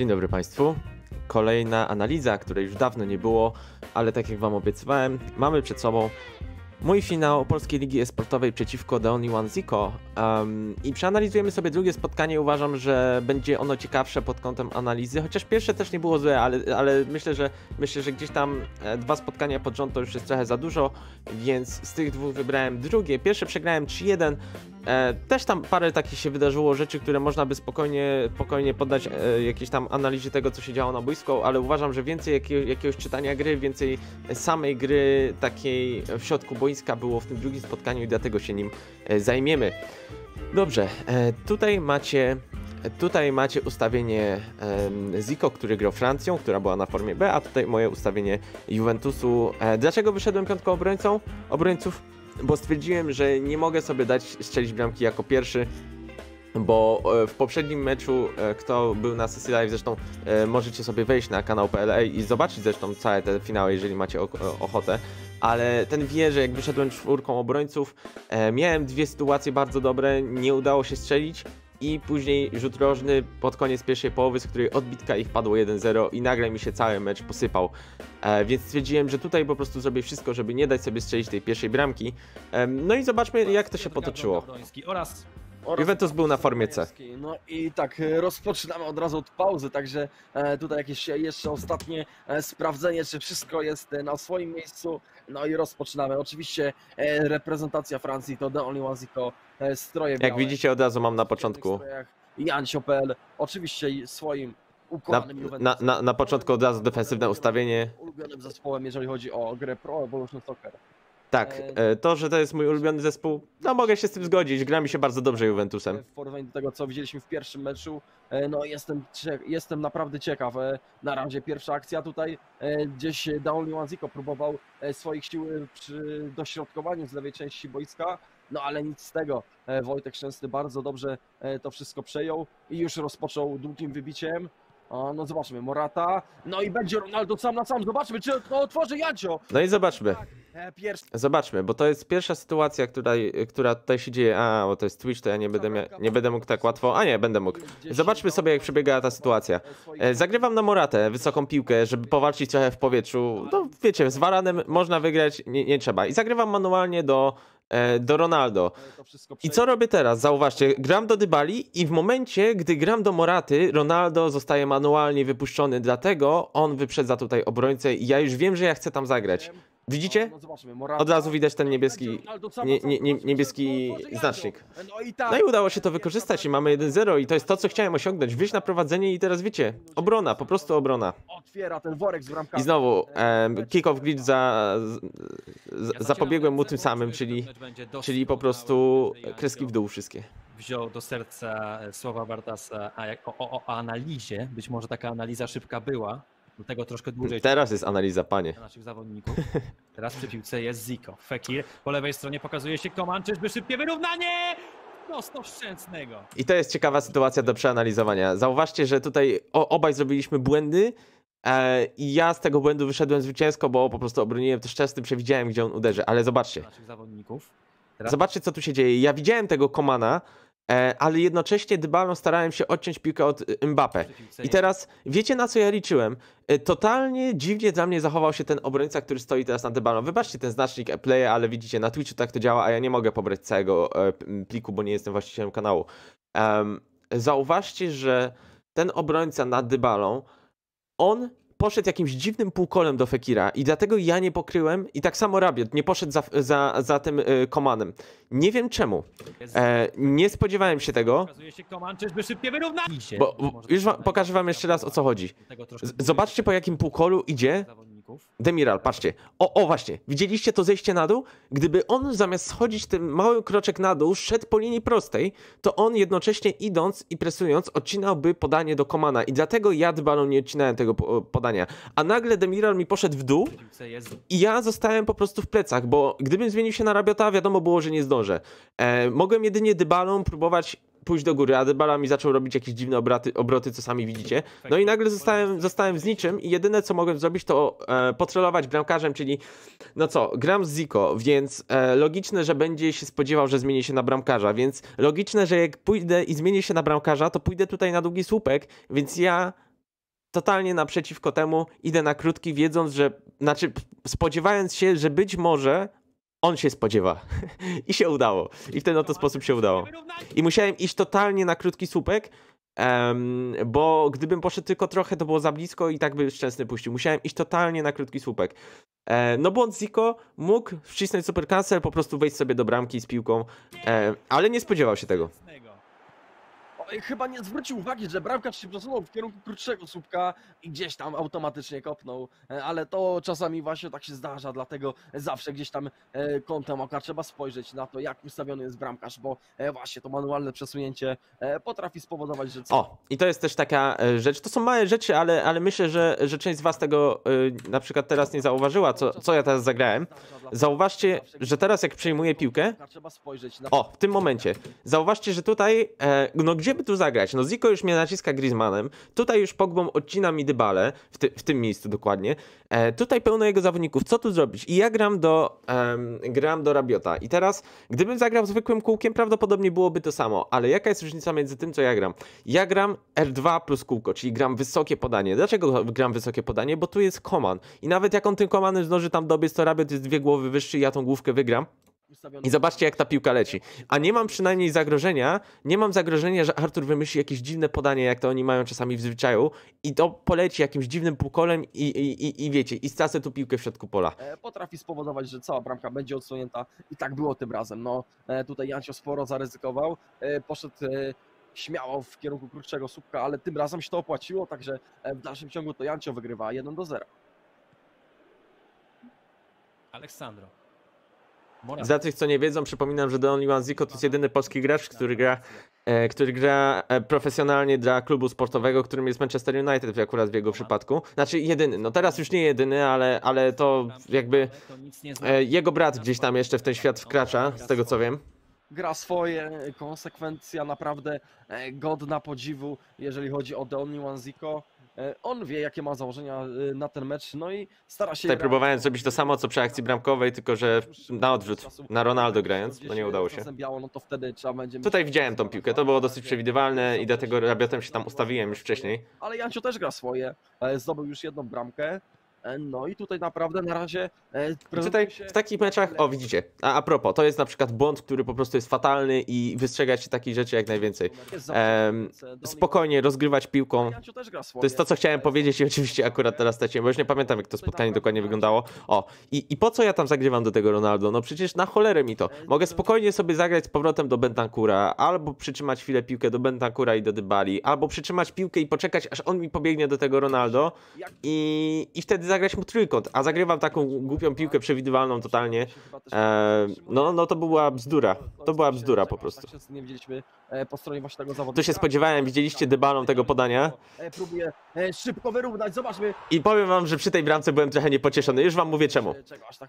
Dzień dobry Państwu. Kolejna analiza, której już dawno nie było, ale tak jak Wam obiecywałem, mamy przed sobą mój finał Polskiej Ligi Esportowej przeciwko The Only One Ziko i przeanalizujemy sobie drugie spotkanie. Uważam, że będzie ono ciekawsze pod kątem analizy, chociaż pierwsze też nie było złe, ale myślę, że gdzieś tam dwa spotkania pod rząd to już jest trochę za dużo, więc z tych dwóch wybrałem drugie. Pierwsze przegrałem 3-1. Też tam parę takich się wydarzyło rzeczy, które można by spokojnie poddać jakiejś tam analizie tego, co się działo na boisku, ale uważam, że więcej jakiegoś czytania gry, więcej samej gry takiej w środku boiska było w tym drugim spotkaniu i dlatego się nim zajmiemy. Dobrze, tutaj macie ustawienie Ziko, który grał Francją, która była na formie B, a tutaj moje ustawienie Juventusu. Dlaczego wyszedłem piątką obrońców? Bo stwierdziłem, że nie mogę sobie dać strzelić bramki jako pierwszy, bo w poprzednim meczu, kto był na Assisty Live, zresztą możecie sobie wejść na kanał PLE i zobaczyć zresztą całe te finały, jeżeli macie ochotę, ale ten wie, że jak wyszedłem czwórką obrońców, miałem dwie sytuacje bardzo dobre, nie udało się strzelić i później rzut rożny pod koniec pierwszej połowy, z której odbitka ich padło 1-0 i nagle mi się cały mecz posypał. Więc stwierdziłem, że tutaj po prostu zrobię wszystko, żeby nie dać sobie strzelić tej pierwszej bramki. No i zobaczmy, jak to się potoczyło. Juventus był na formie C. No i tak, rozpoczynamy od razu od pauzy, także tutaj jakieś jeszcze ostatnie sprawdzenie, czy wszystko jest na swoim miejscu. No i rozpoczynamy. Oczywiście reprezentacja Francji to The Only One Ziko, stroje białe. Jak widzicie, od razu mam na początku Jancio, oczywiście swoim ukłanem na początku od razu defensywne ustawienie. Ulubionym zespołem, jeżeli chodzi o grę Pro Evolution Soccer. Tak, to, że to jest mój ulubiony zespół, no mogę się z tym zgodzić, gra mi się bardzo dobrze Juventusem. W porównaniu do tego, co widzieliśmy w pierwszym meczu, no jestem naprawdę ciekaw. Na razie pierwsza akcja tutaj, gdzieś The Only One Ziko próbował swoich sił przy dośrodkowaniu z lewej części boiska, no ale nic z tego. Wojtek Szczęsny bardzo dobrze to wszystko przejął i już rozpoczął długim wybiciem. O, no zobaczmy, Morata, no i będzie Ronaldo sam na sam, zobaczmy, czy otworzy Jancio. No i zobaczmy. Zobaczmy, bo to jest pierwsza sytuacja, która tutaj się dzieje. A, bo to jest Twitch, to ja nie będę mógł tak łatwo. A nie, będę mógł. Zobaczmy sobie, jak przebiegała ta sytuacja. Zagrywam na Moratę wysoką piłkę, żeby powalczyć trochę w powietrzu. No wiecie, z Varanem można wygrać, nie trzeba. I zagrywam manualnie do Ronaldo. I co robię teraz? Zauważcie, gram do Dybali i w momencie, gdy gram do Moraty, Ronaldo zostaje manualnie wypuszczony, dlatego on wyprzedza tutaj obrońcę i ja już wiem, że ja chcę tam zagrać. Widzicie? Od razu widać ten niebieski znacznik. No i udało się to wykorzystać i mamy 1-0 i to jest to, co chciałem osiągnąć. Wyjść na prowadzenie i teraz wiecie, obrona, po prostu obrona. I znowu kick-off glitch, zapobiegłem mu tym samym, czyli po prostu kreski w dół wszystkie. Wziął do serca słowa Bartasa o analizie, być może taka analiza szybka była. Tego troszkę dłużej. Teraz jest analiza, panie. Naszych zawodników. Teraz przy piłce jest Ziko. Fekir. Po lewej stronie pokazuje się Koman. Czyżby szybkie wyrównanie? Prosto Szczęsnego. I to jest ciekawa sytuacja do przeanalizowania. Zauważcie, że tutaj obaj zrobiliśmy błędy. I ja z tego błędu wyszedłem zwycięsko, bo po prostu obroniłem też Szczęsny, przewidziałem, gdzie on uderzy. Ale zobaczcie. Naszych zawodników. Teraz... Zobaczcie, co tu się dzieje. Ja widziałem tego Komana, ale jednocześnie Dybalą starałem się odciąć piłkę od Mbappé. I teraz wiecie, na co ja liczyłem? Totalnie dziwnie dla mnie zachował się ten obrońca, który stoi teraz na Dybalą. Wybaczcie ten znacznik PLE, ale widzicie, na Twitchu tak to działa, a ja nie mogę pobrać całego pliku, bo nie jestem właścicielem kanału. Zauważcie, że ten obrońca nad Dybalą, on poszedł jakimś dziwnym półkolem do Fekira i dlatego ja nie pokryłem i tak samo Rabiot nie poszedł za tym Komanem. Nie wiem czemu. Nie spodziewałem się tego. Bo już pokażę wam jeszcze raz, o co chodzi. Zobaczcie, po jakim półkolu idzie Demiral, patrzcie. O właśnie, widzieliście to zejście na dół? Gdyby on zamiast schodzić ten mały kroczek na dół, szedł po linii prostej, to on jednocześnie idąc i presując odcinałby podanie do Komana i dlatego ja Dybalą nie odcinałem tego podania. A nagle Demiral mi poszedł w dół i ja zostałem po prostu w plecach, bo gdybym zmienił się na Rabiota, wiadomo było, że nie zdążę. Mogłem jedynie Dybalą próbować pójść do góry, a Dybala mi zaczął robić jakieś dziwne obroty, co sami widzicie. No i nagle zostałem z niczym i jedyne, co mogłem zrobić, to potrolować bramkarzem, czyli no co, gram z Ziko, więc logiczne, że będzie się spodziewał, że zmieni się na bramkarza, więc logiczne, że jak pójdę i zmienię się na bramkarza, to pójdę tutaj na długi słupek, więc ja totalnie naprzeciwko temu, idę na krótki, wiedząc, że, znaczy spodziewając się, że być może on się spodziewa. I się udało. I w ten oto sposób się udało. I musiałem iść totalnie na krótki słupek, bo gdybym poszedł tylko trochę, to było za blisko i tak by Szczęsny puścił. Musiałem iść totalnie na krótki słupek. No bo Ziko mógł wcisnąć super cancel, po prostu wejść sobie do bramki z piłką, ale nie spodziewał się tego. Chyba nie zwrócił uwagi, że bramkarz się przesunął w kierunku krótszego słupka i gdzieś tam automatycznie kopnął, ale to czasami właśnie tak się zdarza, dlatego zawsze gdzieś tam kątem oka trzeba spojrzeć na to, jak ustawiony jest bramkarz, bo właśnie to manualne przesunięcie potrafi spowodować, że... O, i to jest też taka rzecz, to są małe rzeczy, ale myślę, że część z was tego na przykład teraz nie zauważyła, co ja teraz zagrałem. Zauważcie, że teraz jak przejmuję piłkę, o, w tym momencie, zauważcie, że tutaj, no gdzie tu zagrać? No Ziko już mnie naciska Griezmannem, tutaj już Pogbą odcina mi Dybalę, w tym miejscu dokładnie, tutaj pełno jego zawodników, co tu zrobić? I ja gram do Rabiota i teraz, gdybym zagrał zwykłym kółkiem, prawdopodobnie byłoby to samo, ale jaka jest różnica między tym, co ja gram? Ja gram R2 plus kółko, czyli gram wysokie podanie. Dlaczego gram wysokie podanie? Bo tu jest Koman i nawet jak on tym Komanem zdąży tam dobiec, to Rabiot jest dwie głowy wyższy i ja tą główkę wygram. I zobaczcie, jak ta piłka leci. A nie mam przynajmniej zagrożenia, że Arthur wymyśli jakieś dziwne podanie, jak to oni mają czasami w zwyczaju, i to poleci jakimś dziwnym półkolem i wiecie, i stracę tu piłkę w środku pola. Potrafi spowodować, że cała bramka będzie odsunięta i tak było tym razem. No, tutaj Jancio sporo zaryzykował, poszedł śmiało w kierunku krótszego słupka, ale tym razem się to opłaciło, także w dalszym ciągu to Jancio wygrywa 1-0. Aleksandro. Dla tych, co nie wiedzą, przypominam, że The Only One Ziko to jest jedyny polski gracz, który gra profesjonalnie dla klubu sportowego, którym jest Manchester United, akurat w jego przypadku. Znaczy jedyny, no teraz już nie jedyny, ale to jakby jego brat gdzieś tam jeszcze w ten świat wkracza, z tego co wiem. Gra swoje, konsekwencja naprawdę godna podziwu, jeżeli chodzi o The Only One Ziko. On wie, jakie ma założenia na ten mecz, no i stara się... Tutaj próbowałem zrobić to samo, co przy akcji bramkowej, tylko że na odwrót, na Ronaldo grając, no nie udało się. Tutaj widziałem tą piłkę, to było dosyć przewidywalne i dlatego Rabiotem się tam ustawiłem już wcześniej. Ale Jancio też gra swoje, zdobył już jedną bramkę. No i tutaj naprawdę na razie... Tutaj w takich meczach, o widzicie, a propos, to jest na przykład błąd, który po prostu jest fatalny i wystrzegać się takich rzeczy jak najwięcej. Spokojnie rozgrywać piłką, to jest to, co chciałem powiedzieć i oczywiście akurat teraz straciłem, bo już nie pamiętam, jak to spotkanie dokładnie wyglądało. O, i po co ja tam zagrywam do tego Ronaldo? No przecież na cholerę mi to. Mogę spokojnie sobie zagrać z powrotem do Bentancura, albo przytrzymać chwilę piłkę do Bentancura i do Dybali, albo przytrzymać piłkę i poczekać, aż on mi pobiegnie do tego Ronaldo i wtedy zagrać mu trójkąt, a zagrywam taką głupią piłkę przewidywalną totalnie. No to była bzdura. To była bzdura po prostu. Tu się spodziewałem, widzieliście Dybalą tego podania. Próbuję szybko wyrównać, zobaczmy. I powiem wam, że przy tej bramce byłem trochę niepocieszony. Już wam mówię czemu.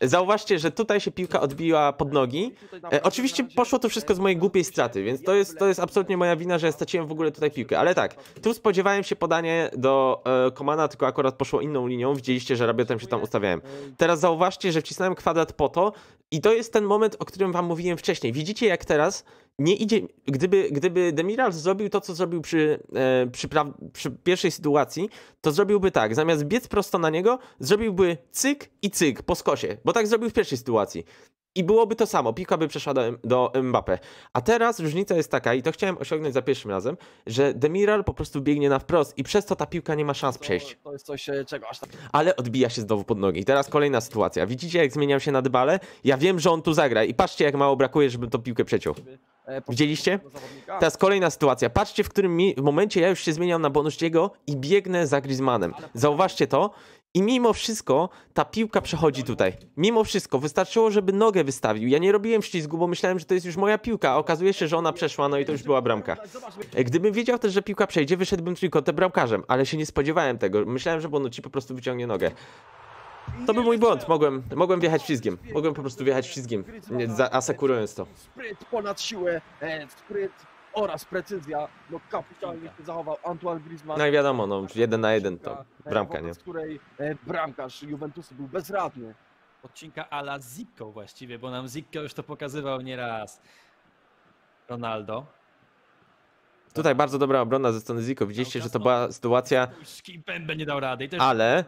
Zauważcie, że tutaj się piłka odbiła pod nogi. Oczywiście poszło to wszystko z mojej głupiej straty, więc to jest absolutnie moja wina, że straciłem w ogóle tutaj piłkę. Ale tak, tu spodziewałem się podanie do Komana, tylko akurat poszło inną linią. Widzieliście, że Rabiotem się tam ustawiałem. Teraz zauważcie, że wcisnąłem kwadrat po to i to jest ten moment, o którym wam mówiłem wcześniej. Widzicie, jak teraz nie idzie... Gdyby Demiral zrobił to, co zrobił przy pierwszej sytuacji, to zrobiłby tak. Zamiast biec prosto na niego, zrobiłby cyk i cyk po skosie, bo tak zrobił w pierwszej sytuacji. I byłoby to samo, piłka by przeszła do Mbappé. A teraz różnica jest taka, i to chciałem osiągnąć za pierwszym razem, że Demiral po prostu biegnie na wprost i przez to ta piłka nie ma szans przejść. To jest coś, czego aż tak... Ale odbija się znowu pod nogi. I teraz kolejna sytuacja. Widzicie, jak zmieniam się na Dybalę? Ja wiem, że on tu zagra i patrzcie, jak mało brakuje, żebym tą piłkę przeciął. Widzieliście? Teraz kolejna sytuacja. Patrzcie, w którym momencie ja już się zmieniam na Bonucciego i biegnę za Griezmannem. Zauważcie to. I mimo wszystko ta piłka przechodzi tutaj. Mimo wszystko. Wystarczyło, żeby nogę wystawił. Ja nie robiłem ślizgu, bo myślałem, że to jest już moja piłka. A okazuje się, że ona przeszła, no i to już była bramka. Gdybym wiedział też, że piłka przejdzie, wyszedłbym trójkątem bramkarzem. Ale się nie spodziewałem tego. Myślałem, że Bonucci po prostu wyciągnie nogę. To był mój błąd. Mogłem wjechać ślizgiem. Mogłem po prostu wjechać ślizgiem, asekurując to. Spryt ponad siłę. Spryt oraz precyzja. No kapitalnie się zachował Antoine Griezmann. No i wiadomo, no 1 na 1 to bramka, nie? Z której bramkarz Juventusu był bezradny. Odcinka a la Ziko właściwie, bo nam Ziko już to pokazywał nieraz. Ronaldo. Tutaj bardzo dobra obrona ze strony Ziko. Widzieliście, że to była sytuacja, ale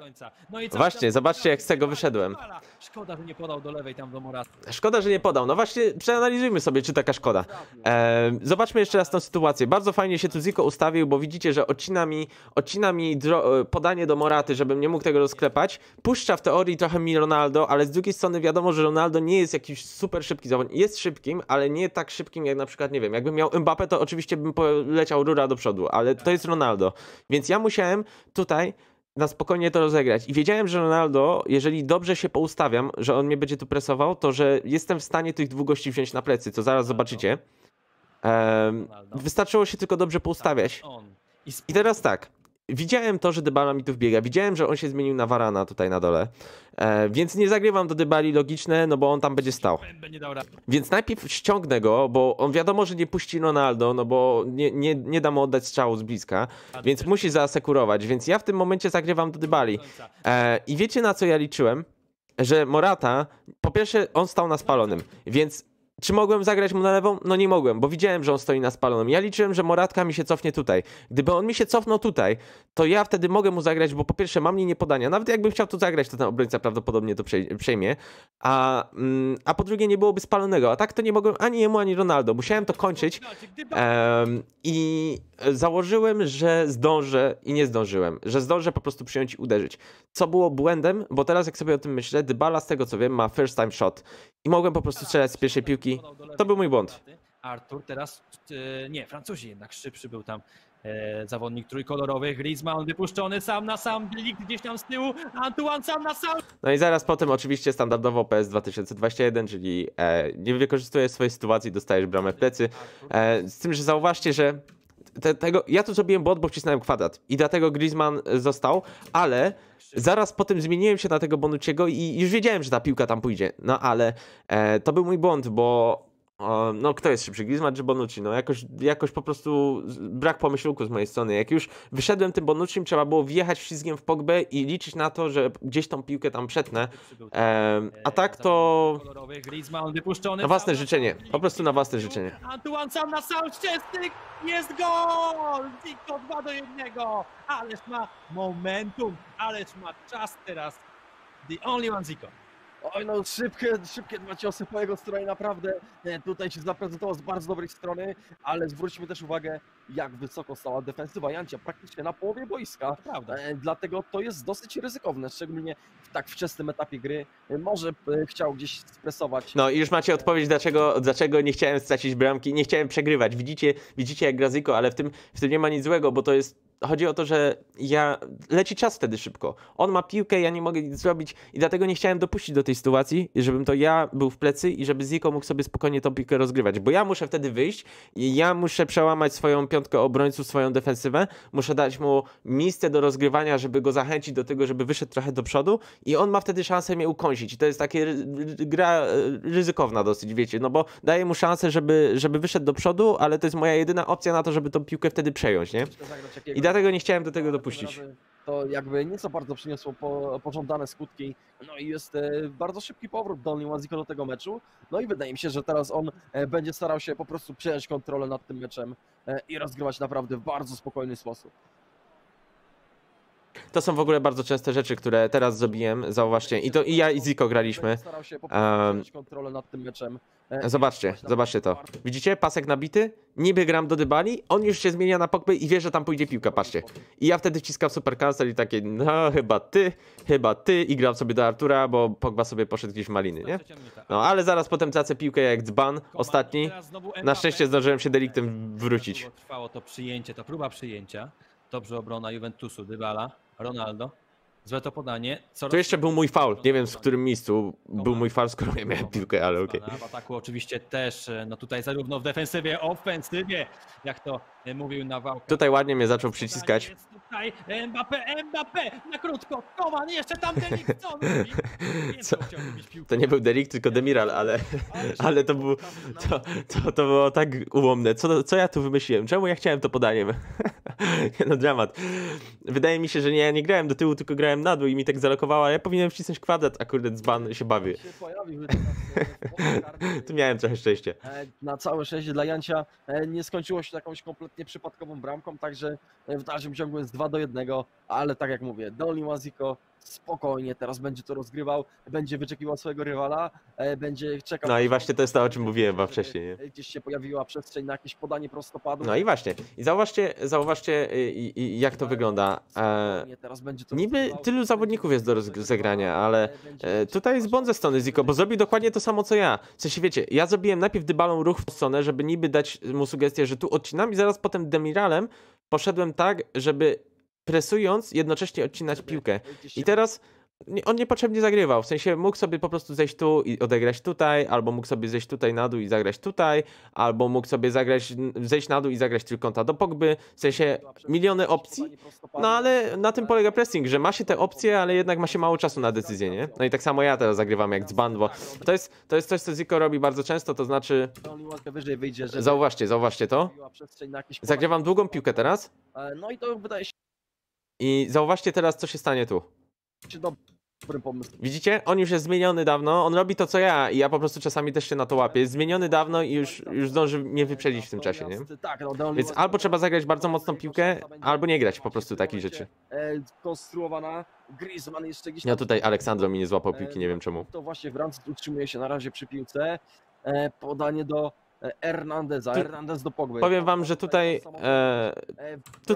właśnie, zobaczcie, jak z tego wyszedłem. Szkoda, że nie podał do lewej tam do Moraty. Szkoda, że nie podał. No właśnie, przeanalizujmy sobie, czy taka szkoda. Zobaczmy jeszcze raz tą sytuację. Bardzo fajnie się tu Ziko ustawił, bo widzicie, że odcina mi podanie do Moraty, żebym nie mógł tego rozklepać. Puszcza w teorii trochę mi Ronaldo, ale z drugiej strony wiadomo, że Ronaldo nie jest jakiś super szybki zawodnik. Jest szybkim, ale nie tak szybkim jak na przykład, nie wiem, jakbym miał Mbappé, to oczywiście bym leciał rura do przodu, ale to jest Ronaldo. Więc ja musiałem tutaj na spokojnie to rozegrać. I wiedziałem, że Ronaldo, jeżeli dobrze się poustawiam, że on mnie będzie tu presował, to że jestem w stanie tych dwóch gości wziąć na plecy, co zaraz zobaczycie. Wystarczyło się tylko dobrze poustawiać. I teraz tak. Widziałem to, że Dybala mi tu wbiega. Widziałem, że on się zmienił na Varana tutaj na dole. Więc nie zagrywam do Dybali logiczne, no bo on tam będzie stał. Więc najpierw ściągnę go, bo on wiadomo, że nie puści Ronaldo, no bo nie da mu oddać strzału z bliska. Więc musi zaasekurować. Więc ja w tym momencie zagrywam do Dybali. I wiecie, na co ja liczyłem? Że Morata, po pierwsze, on stał na spalonym. Więc czy mogłem zagrać mu na lewą? No nie mogłem, bo widziałem, że on stoi na spalonym. Ja liczyłem, że Moratka mi się cofnie tutaj. Gdyby on mi się cofnął tutaj, to ja wtedy mogę mu zagrać, bo po pierwsze mam linię podania. Nawet jakbym chciał tu zagrać, to ten obrońca prawdopodobnie to przejmie. A po drugie nie byłoby spalonego. A tak to nie mogłem ani jemu, ani Ronaldo. Musiałem to kończyć. I założyłem, że zdążę i nie zdążyłem. Że zdążę po prostu przyjąć i uderzyć. Co było błędem, bo teraz jak sobie o tym myślę, Dybala z tego co wiem ma first time shot. I mogłem po prostu strzelać z pierwszej piłki. To był mój błąd. Arthur teraz, nie, Francuzi jednak szybszy był tam zawodnik trójkolorowych. Griezmann wypuszczony sam na sam, de Ligt gdzieś tam z tyłu, Antoine sam na sam. No i zaraz potem oczywiście standardowo PES 2021, czyli nie wykorzystujesz swojej sytuacji, dostajesz bramę w plecy. Z tym, że zauważcie, że ja tu zrobiłem błąd, bo wcisnąłem kwadrat i dlatego Griezmann został, ale zaraz potem zmieniłem się na tego Bonucciego i już wiedziałem, że ta piłka tam pójdzie. No ale to był mój błąd, bo no kto jest szybszy, Griezmann czy Bonucci? No jakoś po prostu brak pomyślniku z mojej strony. Jak już wyszedłem tym Bonuccim, trzeba było wjechać ślizgiem w Pogbę i liczyć na to, że gdzieś tą piłkę tam przetnę. A tak to na własne życzenie, po prostu na własne życzenie. Antoine sam na sam, Szczęsny, jest gol! Ziko 2-1, ależ ma momentum, ależ ma czas teraz. The Only One Ziko. Oj, no szybkie dwa ciosy po jego stronie, naprawdę tutaj się zaprezentował z bardzo dobrej strony, ale zwróćmy też uwagę, jak wysoko stała defensywa Jancia, praktycznie na połowie boiska, prawda? Dlatego to jest dosyć ryzykowne, szczególnie w tak wczesnym etapie gry, może chciał gdzieś stresować. No i już macie odpowiedź, dlaczego nie chciałem stracić bramki, nie chciałem przegrywać, widzicie jak gra Ziko, ale w tym nie ma nic złego, bo to jest... Chodzi o to, że leci czas wtedy szybko. On ma piłkę, ja nie mogę nic zrobić i dlatego nie chciałem dopuścić do tej sytuacji, żebym to ja był w plecy i żeby Ziko mógł sobie spokojnie tą piłkę rozgrywać, bo ja muszę wtedy wyjść i ja muszę przełamać swoją piątkę obrońców, swoją defensywę, muszę dać mu miejsce do rozgrywania, żeby go zachęcić do tego, żeby wyszedł trochę do przodu i on ma wtedy szansę mnie ukąsić i to jest taka gra ryzykowna dosyć, wiecie, no bo daję mu szansę, żeby wyszedł do przodu, ale to jest moja jedyna opcja na to, żeby tą piłkę wtedy przejąć, nie? I dlatego nie chciałem do tego dopuścić. To jakby nieco bardzo przyniosło pożądane skutki. No i jest bardzo szybki powrót do Only One Ziko do tego meczu. No i wydaje mi się, że teraz on będzie starał się po prostu przejąć kontrolę nad tym meczem i rozgrywać naprawdę w bardzo spokojny sposób. To są w ogóle bardzo częste rzeczy, które teraz zrobiłem, zauważcie. I ja i Ziko graliśmy. Starał się po prostu przejąć kontrolę nad tym meczem. Zobaczcie to. Widzicie? Pasek nabity. Niby gram do Dybali, on już się zmienia na Pogbę i wie, że tam pójdzie piłka, patrzcie. I ja wtedy wciskam super cancel i takie, no chyba ty i gram sobie do Artura, bo Pogba sobie poszedł gdzieś w maliny, nie? No ale zaraz potem tracę piłkę jak dzban, ostatni. Na szczęście zdążyłem się de Ligtem wrócić. Trwało to przyjęcie, ta próba przyjęcia. Dobrze obrona Juventusu, Dybala, Ronaldo. Złe to podanie. To jeszcze był mój faul. Nie wiem, w którym miejscu był mój faul, skoro ja miałem piłkę, ale okej. W ataku oczywiście też, no tutaj zarówno w defensywie, ofensywie, jak to mówił na wałkę. Tutaj ładnie mnie zaczął przyciskać. Jest tutaj Mbappé, na krótko, Koman, jeszcze tam de Ligt, co? To nie był de Ligt, tylko Demiral, ale to było tak ułomne. Co ja tu wymyśliłem? Czemu ja chciałem to podaniem? No dramat. Wydaje mi się, że nie grałem do tyłu, tylko grałem na dół i mi tak zalokowało, ale ja powinienem wcisnąć kwadrat, a kurde dzban się bawi. Tu miałem trochę szczęście. Na całe szczęście dla Jancia nie skończyło się jakąś kompletnie przypadkową bramką, także w dalszym ciągu jest 2-1, ale tak jak mówię, The Only One Ziko spokojnie teraz będzie to rozgrywał, będzie wyczekiwał swojego rywala, będzie czekał... No i właśnie to jest to, o czym mówiłem wam wcześniej. Nie? Gdzieś się pojawiła przestrzeń na jakieś podanie prostopadłe. No i właśnie. I zauważcie jak to wygląda. Teraz będzie to niby tylu zawodników jest do rozegrania, ale tutaj jest błąd ze strony Ziko, bo zrobił dokładnie to samo co ja. W sensie wiecie, ja zrobiłem najpierw Dybalą ruch w stronę, żeby niby dać mu sugestię, że tu odcinam i zaraz potem Demiralem poszedłem tak, żeby presując, jednocześnie odcinać piłkę. I teraz on niepotrzebnie zagrywał, w sensie mógł sobie po prostu zejść tu i odegrać tutaj, albo mógł sobie zejść tutaj na dół i zagrać tutaj, albo mógł sobie zejść na dół i zagrać trójkąta do Pogby, w sensie miliony opcji, no ale na tym polega pressing, że ma się te opcje, ale jednak ma się mało czasu na decyzję, nie? No i tak samo ja teraz zagrywam jak dzban, bo to jest coś, co Ziko robi bardzo często, to znaczy... Zauważcie to. Zagrywam długą piłkę teraz. No i to wydaje się... I zauważcie teraz, co się stanie tu. Widzicie? On już jest zmieniony dawno, on robi to co ja i ja po prostu czasami też się na to łapię. Jest zmieniony dawno i już zdąży mnie wyprzedzić w tym czasie, nie? Więc albo trzeba zagrać bardzo mocną piłkę, albo nie grać po prostu takich rzeczy. Konstruowana. Griezmann jeszcze gdzieś... Ja tutaj Aleksandro mi nie złapał piłki, nie wiem czemu. To właśnie Francja utrzymuje się na razie przy piłce. Podanie do... Hernandeza, Hernandez do Pogby. Powiem wam, że tutaj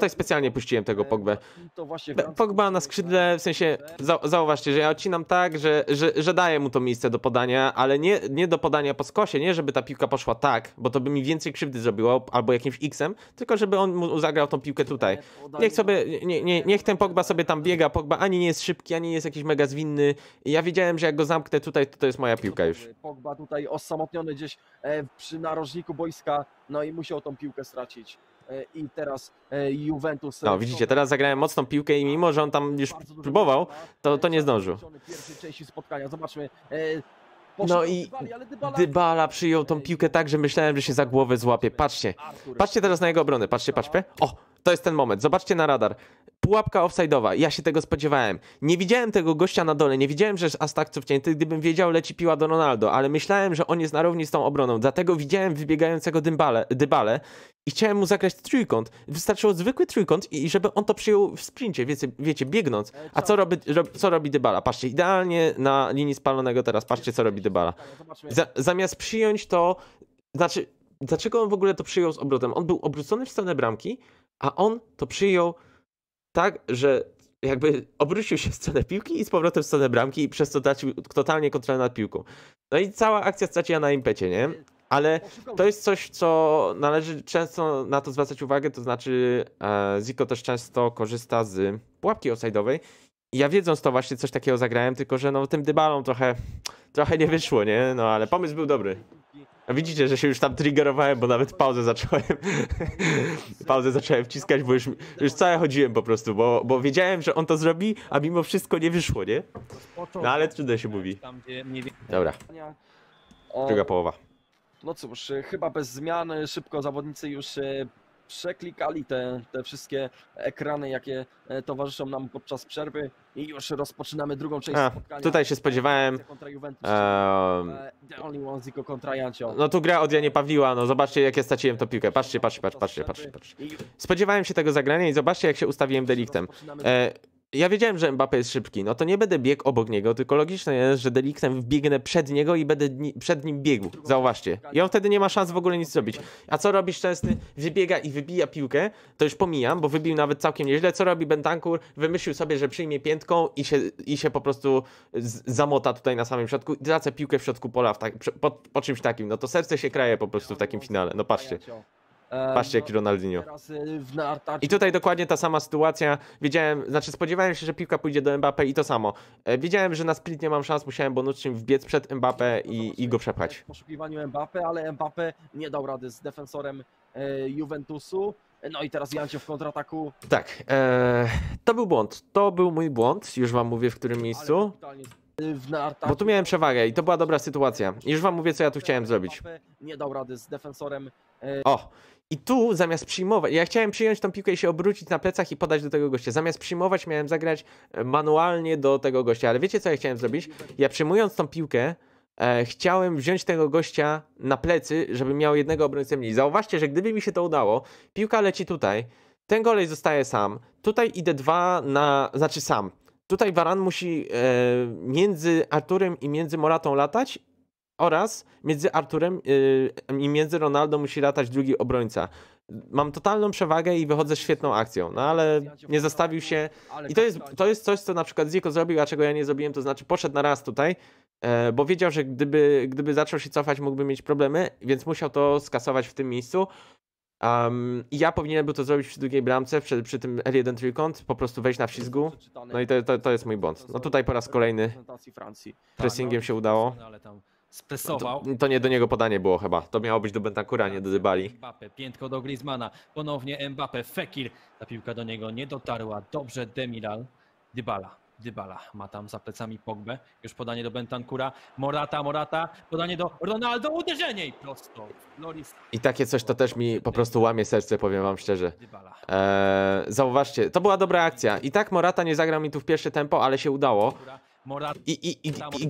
specjalnie puściłem tego Pogbę. Pogba na skrzydle, w sensie zauważcie, że ja odcinam tak, że daję mu to miejsce do podania, ale nie do podania po skosie, nie żeby ta piłka poszła tak, bo to by mi więcej krzywdy zrobiło, albo jakimś x-em, tylko żeby on mu zagrał tą piłkę tutaj. Niech ten Pogba sobie tam biega, Pogba ani nie jest szybki, ani nie jest jakiś mega zwinny. I ja wiedziałem, że jak go zamknę tutaj, to jest moja piłka już. Pogba tutaj osamotniony gdzieś przy narożniku boiska, no i musiał tą piłkę stracić. I teraz Juventus... No widzicie, teraz zagrałem mocną piłkę i mimo, że on tam już próbował, to nie zdążył. Zobaczmy. No i Dybala przyjął tą piłkę tak, że myślałem, że się za głowę złapie. Patrzcie. Patrzcie teraz na jego obronę. Patrzcie. O! To jest ten moment. Zobaczcie na radar. Pułapka offside'owa. Ja się tego spodziewałem. Nie widziałem tego gościa na dole. Nie widziałem, że jest aż tak cofnięty. Gdybym wiedział, leci piła do Ronaldo. Ale myślałem, że on jest na równi z tą obroną. Dlatego widziałem wybiegającego Dybalę i chciałem mu zagrać trójkąt. Wystarczyło zwykły trójkąt i żeby on to przyjął w sprincie. Wiecie, biegnąc. A co robi Dybala? Patrzcie, idealnie na linii spalonego teraz. Patrzcie, co robi Dybala. Zamiast przyjąć to... Znaczy, dlaczego on w ogóle to przyjął z obrotem? On był obrócony w stronę bramki, a on to przyjął tak, że jakby obrócił się w stronę piłki i z powrotem w stronę bramki i przez to tracił totalnie kontrolę nad piłką. No i cała akcja straciła na impecie, nie? Ale to jest coś, co należy często na to zwracać uwagę, to znaczy Ziko też często korzysta z pułapki offside'owej. Ja wiedząc to właśnie coś takiego zagrałem, tylko że no tym Dybalą trochę nie wyszło, nie? No ale pomysł był dobry. A widzicie, że się już tam triggerowałem, bo nawet pauzę zacząłem wciskać, bo już całe chodziłem po prostu, bo wiedziałem, że on to zrobi, a mimo wszystko nie wyszło, nie? No ale trudno się mówi. Dobra. Druga połowa. No cóż, chyba bez zmian, szybko zawodnicy już przeklikali te wszystkie ekrany, jakie towarzyszą nam podczas przerwy i już rozpoczynamy drugą część spotkania. Tutaj się spodziewałem. The Only One Ziko kontra Jancio. No tu gra od Janie Pawliła, no zobaczcie jak ja straciłem tą piłkę. Patrzcie. Spodziewałem się tego zagrania i zobaczcie jak się ustawiłem de Ligtem. Ja wiedziałem, że Mbappé jest szybki, no to nie będę biegł obok niego, tylko logiczne jest, że de Ligtem wbiegnę przed niego i będę przed nim biegł, zauważcie. I on wtedy nie ma szans w ogóle nic zrobić. A co robi Szczęsny? Wybiega i wybija piłkę, to już pomijam, bo wybił nawet całkiem nieźle. Co robi Bentancur? Wymyślił sobie, że przyjmie piętką i się po prostu zamota tutaj na samym środku i tracę piłkę w środku pola po czymś takim. No to serce się kraje po prostu w takim finale, no patrzcie. Patrzcie jaki Ronaldinho. I tutaj dokładnie ta sama sytuacja. Wiedziałem, znaczy spodziewałem się, że piłka pójdzie do Mbappé i to samo. Wiedziałem, że na sprint nie mam szans, musiałem Bonucci wbiec przed Mbappé i go przepchać. W poszukiwaniu Mbappé, ale Mbappé nie dał rady z defensorem Juventusu. No i teraz Jancio w kontrataku. Tak, to był błąd. To był mój błąd, już wam mówię w którym miejscu. Bo tu miałem przewagę i to była dobra sytuacja. Już wam mówię, co ja tu chciałem zrobić. Nie dał rady z defensorem. O, I tu zamiast przyjmować, ja chciałem przyjąć tą piłkę i się obrócić na plecach i podać do tego gościa. Zamiast przyjmować miałem zagrać manualnie do tego gościa, ale wiecie co ja chciałem zrobić? Ja przyjmując tą piłkę chciałem wziąć tego gościa na plecy, żeby miał jednego obrońcę mniej. Zauważcie, że gdyby mi się to udało, piłka leci tutaj, ten golej zostaje sam, tutaj idę dwa na, znaczy sam. Tutaj Varan musi między Arturem i między Moratą latać oraz między Arturem i między Ronaldo musi latać drugi obrońca. Mam totalną przewagę i wychodzę świetną akcją, no ale nie zastawił się. I to jest coś, co na przykład Ziko zrobił, a czego ja nie zrobiłem, to znaczy poszedł na raz tutaj, bo wiedział, że gdyby zaczął się cofać, mógłby mieć problemy, więc musiał to skasować w tym miejscu. Ja powinienem był to zrobić przy drugiej bramce, przy tym L1 trójkąt, po prostu wejść na wślizgu. No i to jest mój błąd. No tutaj po raz kolejny pressingiem się udało. Stresował. To nie do niego podanie było chyba. To miało być do Bentancura, nie do Dybali. Mbappé, piętko do Griezmana. Ponownie Mbappé, Fekir. Ta piłka do niego nie dotarła. Dobrze Demiral. Dybala ma tam za plecami Pogbę. Już podanie do Bentancura. Morata. Podanie do Ronaldo. Uderzenie i prosto. Lloris. I takie coś to też mi po prostu łamie serce, powiem wam szczerze. Zauważcie, to była dobra akcja. I tak Morata nie zagrał mi tu w pierwsze tempo, ale się udało. I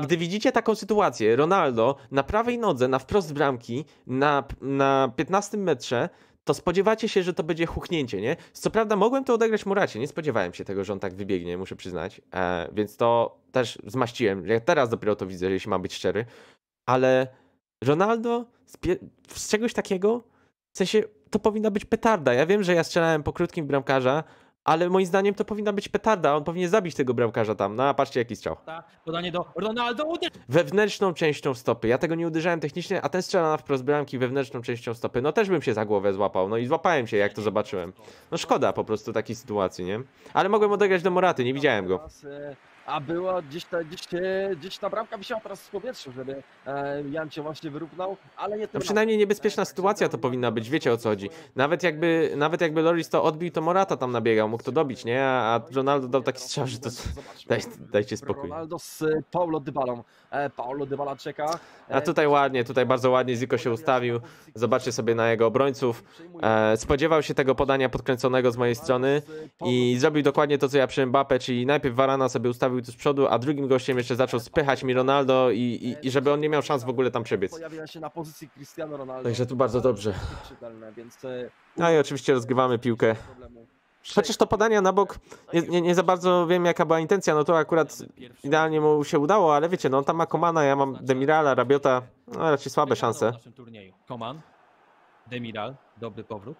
gdy widzicie taką sytuację, Ronaldo na prawej nodze, na wprost bramki, na 15 metrze, to spodziewacie się, że to będzie huchnięcie, nie? Co prawda mogłem to odegrać Moracie, nie spodziewałem się tego, że on tak wybiegnie, muszę przyznać, więc to też zmaściłem. Ja teraz dopiero to widzę, jeśli mam być szczery, ale Ronaldo z czegoś takiego, w sensie to powinna być petarda. Ja wiem, że ja strzelałem po krótkim bramkarza, ale moim zdaniem to powinna być petarda, on powinien zabić tego bramkarza tam, no a patrzcie jaki strzał. Podanie do Ronaldo. Wewnętrzną częścią stopy, ja tego nie uderzałem technicznie, a ten strzela na wprost bramki wewnętrzną częścią stopy, no też bym się za głowę złapał, no i złapałem się jak to zobaczyłem. No szkoda po prostu takiej sytuacji, nie? Ale mogłem odegrać do Moraty, nie widziałem go. A była gdzieś ta bramka wisiała teraz w powietrzu, żeby Jancio właśnie wyrównał, ale nie. No przynajmniej niebezpieczna sytuacja to powinna być, wiecie o co chodzi. Nawet jakby Lloris to odbił, to Morata tam nabiegał, mógł to dobić, nie? A Ronaldo dał taki strzał, że to... Dajcie spokój. Ronaldo z Paulo Dybalą. Paulo Dybala czeka. A tutaj ładnie, tutaj bardzo ładnie Ziko się ustawił. Zobaczcie sobie na jego obrońców. Spodziewał się tego podania podkręconego z mojej strony i zrobił dokładnie to, co ja przy Mbappé, czyli najpierw Varana sobie ustawił tu z przodu, a drugim gościem jeszcze zaczął spychać mi Ronaldo i żeby on nie miał szans w ogóle tam przebiec. Pojawia się na pozycji Cristiano Ronaldo. Także tu bardzo dobrze. No i oczywiście rozgrywamy piłkę. Chociaż to podania na bok, nie za bardzo wiem jaka była intencja, no to akurat idealnie mu się udało, ale wiecie, no tam ma Komana, ja mam Demirala, Rabiota, no raczej słabe szanse. Koman, Demiral, dobry powrót.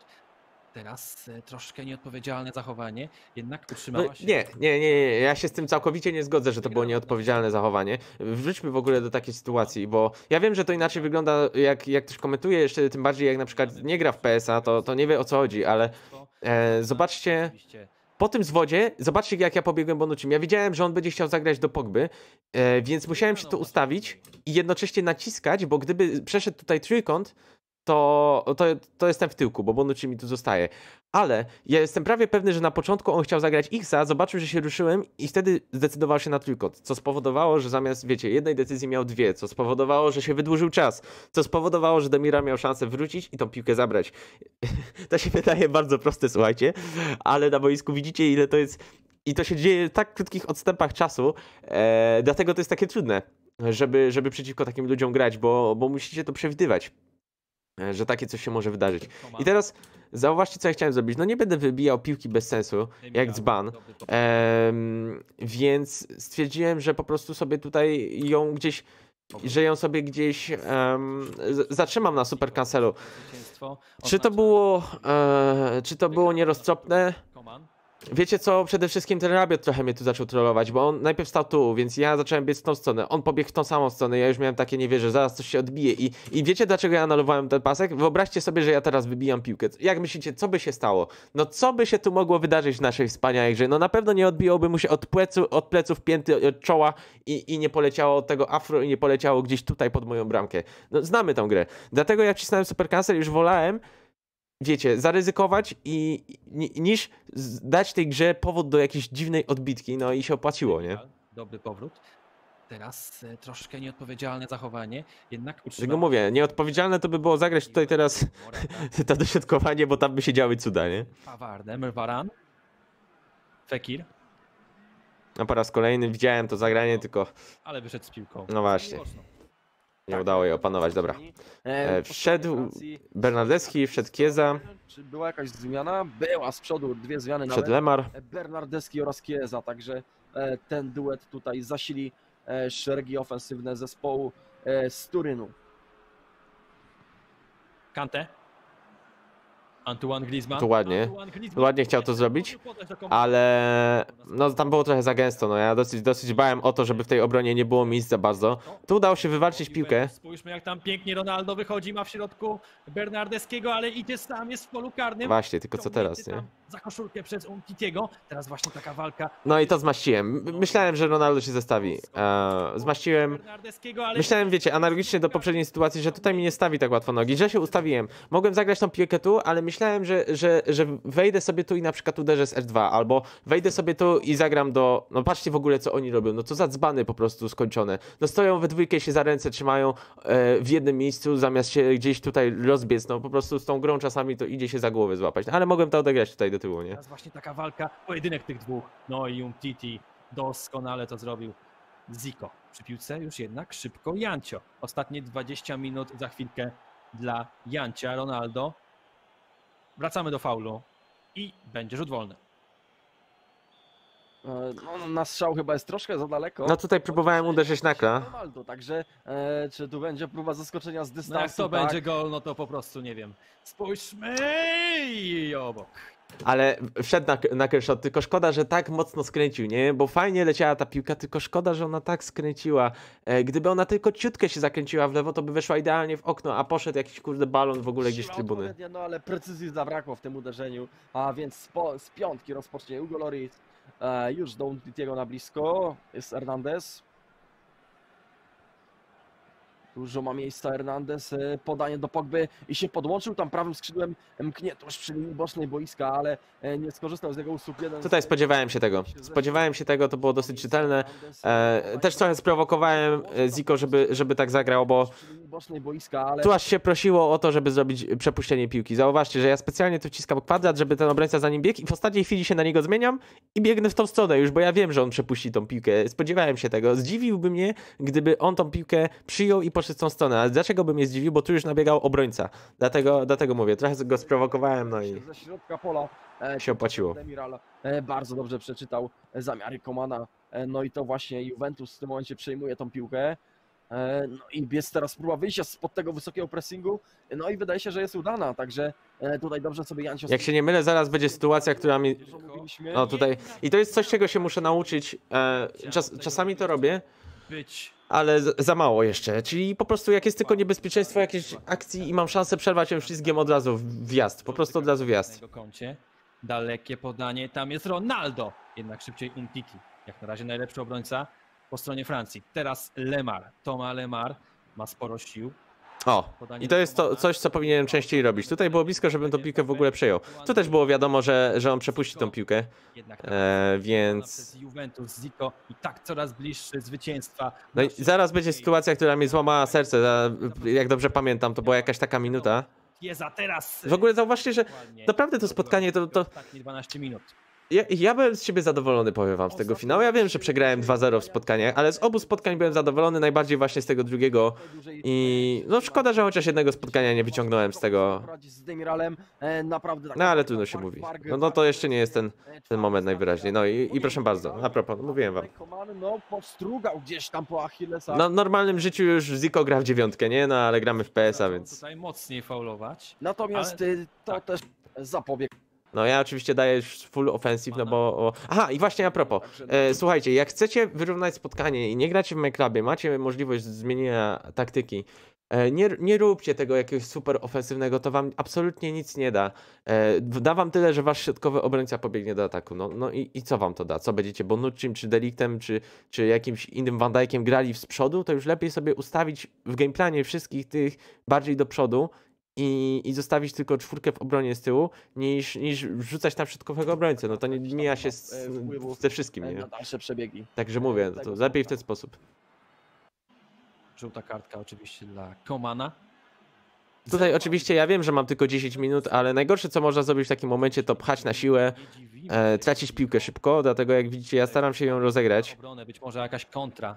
Teraz troszkę nieodpowiedzialne zachowanie, jednak utrzymała się... Nie, ja się z tym całkowicie nie zgodzę, że to było nieodpowiedzialne zachowanie. Wróćmy w ogóle do takiej sytuacji, bo ja wiem, że to inaczej wygląda, jak ktoś komentuje, jeszcze tym bardziej jak na przykład nie gra w PES-a, to nie wie o co chodzi, ale zobaczcie... Po tym zwodzie, zobaczcie jak ja pobiegłem Bonuccim. Ja wiedziałem, że on będzie chciał zagrać do Pogby, więc musiałem się tu ustawić i jednocześnie naciskać, bo gdyby przeszedł tutaj trójkąt, to jestem w tyłku, bo Bonucci mi tu zostaje. Ale ja jestem prawie pewny, że na początku on chciał zagrać Xa, zobaczył, że się ruszyłem i wtedy zdecydował się na trójkąt, co spowodowało, że zamiast, wiecie, jednej decyzji miał dwie, co spowodowało, że się wydłużył czas, co spowodowało, że Demira miał szansę wrócić i tą piłkę zabrać. To się wydaje bardzo proste, słuchajcie, ale na boisku widzicie, ile to jest i to się dzieje w tak krótkich odstępach czasu, dlatego to jest takie trudne, żeby przeciwko takim ludziom grać, bo musicie to przewidywać, że takie coś się może wydarzyć. I teraz zauważcie, co ja chciałem zrobić. No nie będę wybijał piłki bez sensu, jak dzban, więc stwierdziłem, że po prostu sobie tutaj ją gdzieś, że ją sobie gdzieś zatrzymam na super cancelu. Czy to było nieroztropne? Wiecie co, przede wszystkim ten Rabiot trochę mnie tu zaczął trollować, bo on najpierw stał tu, więc ja zacząłem biec w tą stronę, on pobiegł w tą samą stronę, ja już miałem takie, nie wierzę, zaraz coś się odbije i wiecie dlaczego ja anulowałem ten pasek? Wyobraźcie sobie, że ja teraz wybijam piłkę, jak myślicie, co by się stało? No co by się tu mogło wydarzyć w naszej wspaniałej grze? No na pewno nie odbiłoby mu się od pleców pięty, od czoła i nie poleciało od tego afro i nie poleciało gdzieś tutaj pod moją bramkę. No znamy tą grę, dlatego ja wcisnąłem super cancel, już wolałem, wiecie, zaryzykować niż dać tej grze powód do jakiejś dziwnej odbitki, no i się opłaciło, nie? Dobry powrót. teraz troszkę nieodpowiedzialne zachowanie, jednak utrzyma... No mówię, nieodpowiedzialne to by było zagrać tutaj teraz to dośrodkowanie, bo tam by się działy cuda, nie? Varan, Fekir. No po raz kolejny widziałem to zagranie, tylko... Ale wyszedł z piłką. No właśnie. Nie udało jej opanować, dobra. Wszedł Bernardeski, wszedł Chiesa. Czy była jakaś zmiana? Była z przodu, dwie zmiany. Wszedł Lemar. Bernardeski oraz Chiesa, także ten duet tutaj zasili szeregi ofensywne zespołu z Turynu. Kante. Antoine Griezmann. Tu ładnie. Ładnie chciał to zrobić, ale no tam było trochę za gęsto. No ja dosyć bałem o to, żeby w tej obronie nie było miejsca bardzo. Tu udało się wywalczyć piłkę. Spójrzmy, jak tam pięknie Ronaldo wychodzi, ma w środku Bernardeskiego, ale idzie sam, jest w polu karnym. Właśnie, tylko co teraz, nie? Za koszulkę przez Unkitiego. Teraz właśnie taka walka. No i to zmaściłem. Myślałem, że Ronaldo się zestawi. Zmaściłem. Myślałem, wiecie, analogicznie do poprzedniej sytuacji, że tutaj mi nie stawi tak łatwo nogi, że się ustawiłem. Mogłem zagrać tą piłkę tu, ale myślałem, że wejdę sobie tu i na przykład uderzę z F2, albo wejdę sobie tu i zagram do... No patrzcie w ogóle, co oni robią. No to za dzbany po prostu skończone. No stoją we dwójkę, się za ręce trzymają w jednym miejscu, zamiast się gdzieś tutaj rozbiec. No po prostu z tą grą czasami to idzie się za głowę złapać. No, ale mogłem to odegrać tutaj do tyłu, nie? Teraz właśnie taka walka, pojedynek tych dwóch. No i Umtiti doskonale to zrobił. Ziko przy piłce już jednak szybko Jancio. Ostatnie 20 minut za chwilkę dla Jancia. Ronaldo. Wracamy do faulu i będzie rzut wolny. No, na strzał chyba jest troszkę za daleko. No tutaj próbowałem uderzyć na kla. Ronaldo, także czy tu będzie próba zaskoczenia z dystansu? No jak to tak będzie gol, no to po prostu nie wiem. Spójrzmy i obok. Ale wszedł na kershot, tylko szkoda, że tak mocno skręcił, nie? Bo fajnie leciała ta piłka, tylko szkoda, że ona tak skręciła. Gdyby ona tylko ciutkę się zakręciła w lewo, to by weszła idealnie w okno, a poszedł jakiś kurde balon w ogóle gdzieś w trybuny. No ale precyzji zabrakło w tym uderzeniu, a więc z piątki rozpocznie Hugo Lloris. Już do Unkitiego na blisko, jest Hernandez. Dużo ma miejsca Hernandez, podanie do Pogby i się podłączył tam prawym skrzydłem, mknie tuż przy linii bocznej boiska, ale nie skorzystał z tego usług jeden. Tutaj spodziewałem się tego, to było dosyć czytelne. Też trochę sprowokowałem Ziko, żeby tak zagrał, bo tu aż się prosiło o to, żeby zrobić przepuszczenie piłki. Zauważcie, że ja specjalnie tu wciskam kwadrat, żeby ten obrońca za nim biegł i w ostatniej chwili się na niego zmieniam i biegnę w tą stronę już, bo ja wiem, że on przepuści tą piłkę. Spodziewałem się tego. Zdziwiłby mnie, gdyby on tą piłkę przyjął i poszedł w tą stronę. Ale dlaczego bym mnie zdziwił? Bo tu już nabiegał obrońca. Dlatego mówię. Trochę go sprowokowałem, no i ze środka pola się opłaciło. Demiral bardzo dobrze przeczytał zamiary Komana. No i to właśnie Juventus w tym momencie przejmuje tą piłkę. No i jest teraz próba wyjścia spod tego wysokiego pressingu, no i wydaje się, że jest udana, także tutaj dobrze sobie Jancio... Jak się nie mylę, zaraz będzie sytuacja, która mi... No tutaj... I to jest coś, czego się muszę nauczyć, czasami to robię, ale za mało jeszcze, czyli po prostu jak jest tylko niebezpieczeństwo jakiejś akcji i mam szansę przerwać ją ślizgiem od razu wjazd, po prostu od razu wjazd. Dalekie podanie, tam jest Ronaldo, jednak szybciej Unkiti, jak na razie najlepszy obrońca po stronie Francji. Teraz Lemar. Thomas Lemar ma sporo sił. O, i to jest to coś, co powinienem częściej robić. Tutaj było blisko, żebym tą piłkę w ogóle przejął. Tu też było wiadomo, że on przepuści tą piłkę, więc... I tak coraz bliższy zwycięstwa. No i zaraz będzie sytuacja, która mi złamała serce. Jak dobrze pamiętam, to była jakaś taka minuta. W ogóle zauważcie, że naprawdę to spotkanie to... Ostatnie 12 minut. Ja byłem z siebie zadowolony, powiem wam, z tego finału. Ja wiem, że przegrałem 2-0 w spotkaniach, ale z obu spotkań byłem zadowolony, najbardziej właśnie z tego drugiego. I no szkoda, że chociaż jednego spotkania nie wyciągnąłem z tego. No ale trudno się mówi. No to jeszcze nie jest ten moment najwyraźniej. No i proszę bardzo, a propos, mówiłem wam. No w normalnym życiu już Ziko gra w 9, nie? No ale gramy w PES-a, więc... Tutaj mocniej faulować. Natomiast to też zapobieg... No ja oczywiście daję już full offensive, no bo... Aha, i właśnie a propos, słuchajcie, jak chcecie wyrównać spotkanie i nie gracie w McClubie, macie możliwość zmienienia taktyki, nie róbcie tego jakiegoś super ofensywnego, to wam absolutnie nic nie da. Da wam tyle, że wasz środkowy obrońca pobiegnie do ataku, no i co wam to da? Co będziecie Bonuccim, czy de Ligtem, czy jakimś innym Van Dijkiem grali z przodu? To już lepiej sobie ustawić w gameplanie wszystkich tych bardziej do przodu, i zostawić tylko czwórkę w obronie z tyłu, niż rzucać tam środkowego obrońcę. No to nie mija się ze wszystkim, nie? Także mówię, to lepiej w ten sposób. Żółta kartka oczywiście dla Komana. Tutaj oczywiście ja wiem, że mam tylko 10 minut, ale najgorsze co można zrobić w takim momencie to pchać na siłę, tracić piłkę szybko, dlatego jak widzicie ja staram się ją rozegrać. Być może jakaś kontra.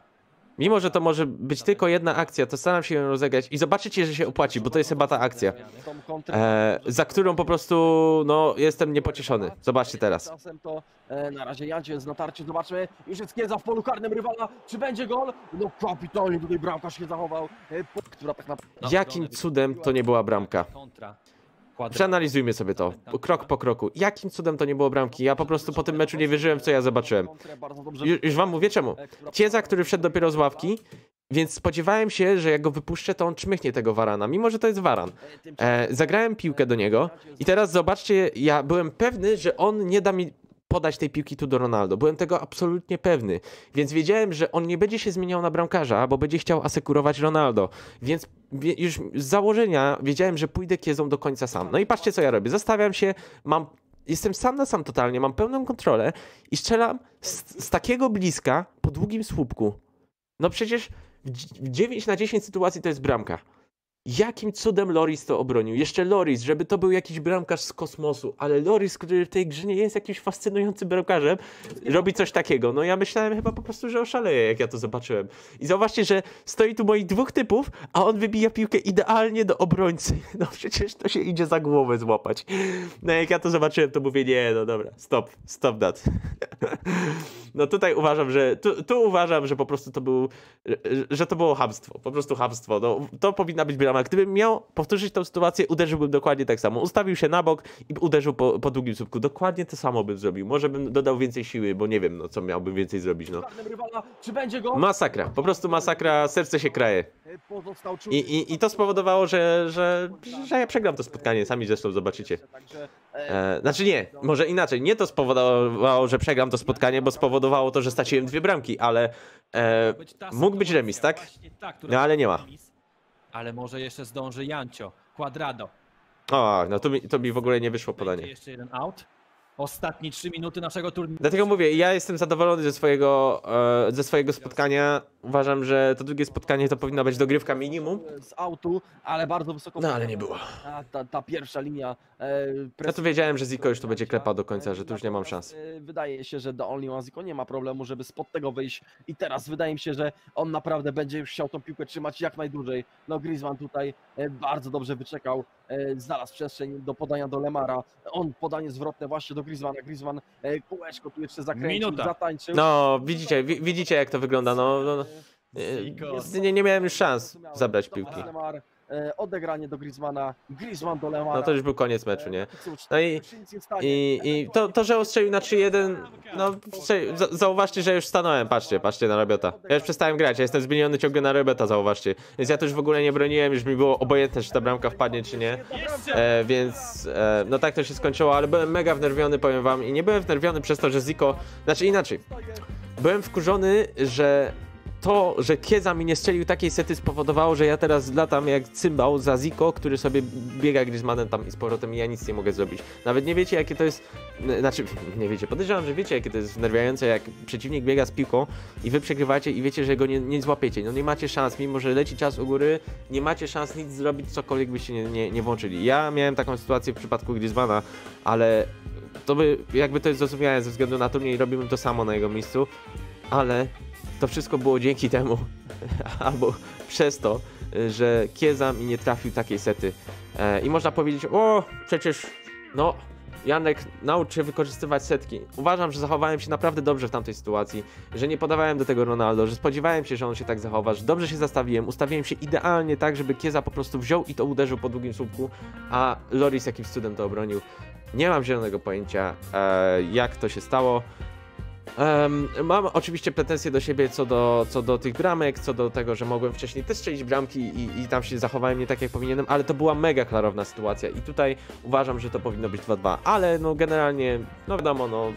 Mimo, że to może być tylko jedna akcja, to staram się ją rozegrać i zobaczycie, że się opłaci, bo to jest chyba ta akcja, za którą po prostu no, jestem niepocieszony. Zobaczcie teraz. Czasem to na razie Jancio jest na tarczy, zobaczmy. Już jest Chiesa w polu karnym rywala. Czy będzie gol? No kapitalnie tutaj bramkarz się zachował. Która tak naprawdę... Jakim cudem to nie była bramka? Przeanalizujmy sobie to, krok po kroku. Jakim cudem to nie było bramki? Ja po prostu po tym meczu nie wierzyłem, co ja zobaczyłem. Już wam mówię czemu. Chiesa, który wszedł dopiero z ławki, więc spodziewałem się, że jak go wypuszczę, to on czmychnie tego Varana, mimo że to jest Varan. Zagrałem piłkę do niego i teraz zobaczcie, ja byłem pewny, że on nie da mi podać tej piłki tu do Ronaldo. Byłem tego absolutnie pewny, więc wiedziałem, że on nie będzie się zmieniał na bramkarza, bo będzie chciał asekurować Ronaldo, więc już z założenia wiedziałem, że pójdę Chiesą do końca sam. No i patrzcie co ja robię, zastawiam się, jestem sam na sam totalnie, mam pełną kontrolę i strzelam z takiego bliska po długim słupku. No przecież w 9 na 10 sytuacji to jest bramka. Jakim cudem Lloris to obronił? Jeszcze Lloris, żeby to był jakiś bramkarz z kosmosu, ale Lloris, który w tej grze nie jest jakimś fascynującym bramkarzem, robi coś takiego. No ja myślałem chyba po prostu, że oszaleję, jak ja to zobaczyłem. I zauważcie, że stoi tu moich dwóch typów, a on wybija piłkę idealnie do obrońcy. No przecież to się idzie za głowę złapać. No jak ja to zobaczyłem, to mówię, nie, no dobra, stop that. No tutaj uważam, że, tu uważam, że po prostu to był, że to było chamstwo, po prostu chamstwo. No, to powinna być brama. Gdybym miał powtórzyć tę sytuację, uderzyłbym dokładnie tak samo. Ustawił się na bok i uderzył po długim słupku. Dokładnie to samo bym zrobił. Może bym dodał więcej siły, bo nie wiem, no co miałbym więcej zrobić. No. Masakra, po prostu masakra, serce się kraje. I to spowodowało, że ja przegram to spotkanie. Sami zresztą zobaczycie. Znaczy nie, może inaczej. Nie to spowodowało, że przegram to spotkanie, bo spowodowało to, że straciłem dwie bramki, ale mógł być remis, tak? No ale nie ma. Ale może jeszcze zdąży Jancio. Quadrado. O, no to mi w ogóle nie wyszło podanie. Jeszcze jeden out. Ostatnie 3 minuty naszego turnieju. Dlatego mówię, ja jestem zadowolony ze swojego spotkania. Uważam, że to drugie spotkanie to powinna być dogrywka minimum. Z autu, ale bardzo wysoko. No ale nie było. Ta pierwsza linia. Ja tu wiedziałem, że Ziko już to będzie klepał do końca, że tu już nie mam szans. Wydaje się, że The Only One Ziko nie ma problemu, żeby spod tego wyjść. I teraz wydaje mi się, że on naprawdę będzie już chciał tą piłkę trzymać jak najdłużej. No Griezmann tutaj bardzo dobrze wyczekał. Znalazł przestrzeń do podania do Lemara. On podanie zwrotne właśnie do Griezmana. Griezmann kółeczko tu jeszcze zakręcił, zatańczył. No widzicie, widzicie jak to wygląda. No. Nie miałem już szans zabrać piłki. Odegranie do Griezmana, Griezmann do Lemara. No to już był koniec meczu, nie? No i to że ostrzelił na 3-1, no zauważcie, że już stanąłem, patrzcie na Rabiota. Ja już przestałem grać, ja jestem zmieniony ciągle na Rabiota, zauważcie. Więc ja to już w ogóle nie broniłem, już mi było obojętne, czy ta bramka wpadnie, czy nie. Więc no tak to się skończyło, ale byłem mega wnerwiony, powiem wam. I nie byłem wnerwiony przez to, że Ziko... Znaczy inaczej, byłem wkurzony, że... To, że Chiesa mi nie strzelił takiej sety spowodowało, że ja teraz latam jak cymbał za Ziko, który sobie biega Griezmannem tam i z powrotem i ja nic nie mogę zrobić. Nawet nie wiecie jakie to jest, znaczy nie wiecie, podejrzewam, że wiecie jakie to jest wnerwiające, jak przeciwnik biega z piłką i wy przegrywacie i wiecie, że go nie złapiecie. No nie macie szans, mimo że leci czas u góry, nie macie szans nic zrobić, cokolwiek byście nie włączyli. Ja miałem taką sytuację w przypadku Griezmana, ale to by, jakby to jest zrozumiałe ze względu na turniej, robiłbym to samo na jego miejscu, ale... To wszystko było dzięki temu, albo przez to, że Chiesa mi nie trafił takiej sety. I można powiedzieć, o przecież no Janek nauczy się wykorzystywać setki. Uważam, że zachowałem się naprawdę dobrze w tamtej sytuacji, że nie podawałem do tego Ronaldo, że spodziewałem się, że on się tak zachowa, że dobrze się zastawiłem, ustawiłem się idealnie tak, żeby Chiesa po prostu wziął i to uderzył po długim słupku, a Lloris jakimś cudem to obronił. Nie mam zielonego pojęcia jak to się stało. Mam oczywiście pretensje do siebie co do tych bramek, co do tego, że mogłem wcześniej też strzelić bramki i tam się zachowałem nie tak jak powinienem, ale to była mega klarowna sytuacja i tutaj uważam, że to powinno być 2-2, ale no generalnie, no wiadomo, no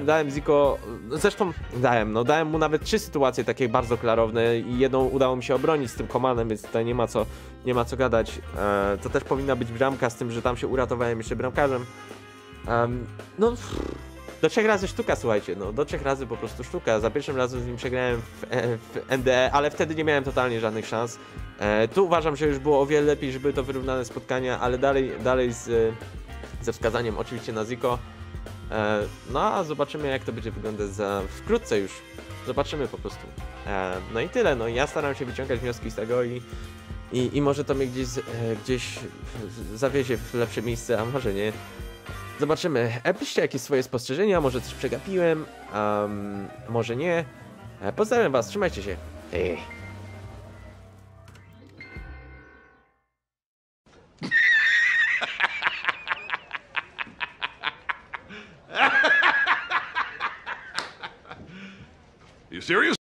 dałem Ziko, zresztą dałem mu nawet 3 sytuacje takie bardzo klarowne i jedną udało mi się obronić z tym Komanem, więc tutaj nie ma co gadać, to też powinna być bramka z tym, że tam się uratowałem jeszcze bramkarzem, no Do 3 razy sztuka, słuchajcie, no do 3 razy po prostu sztuka. Za pierwszym razem z nim przegrałem w NDE, ale wtedy nie miałem totalnie żadnych szans. Tu uważam, że już było o wiele lepiej, żeby to wyrównane spotkania, ale dalej ze wskazaniem oczywiście na Ziko. No a zobaczymy, jak to będzie wyglądać za wkrótce już. Zobaczymy po prostu. No i tyle, no ja staram się wyciągać wnioski z tego i może to mnie gdzieś zawiezie w lepsze miejsce, a może nie. Zobaczymy. Piszcie jakieś swoje spostrzeżenia, może coś przegapiłem, może nie. Pozdrawiam was, trzymajcie się. Ej. You serious?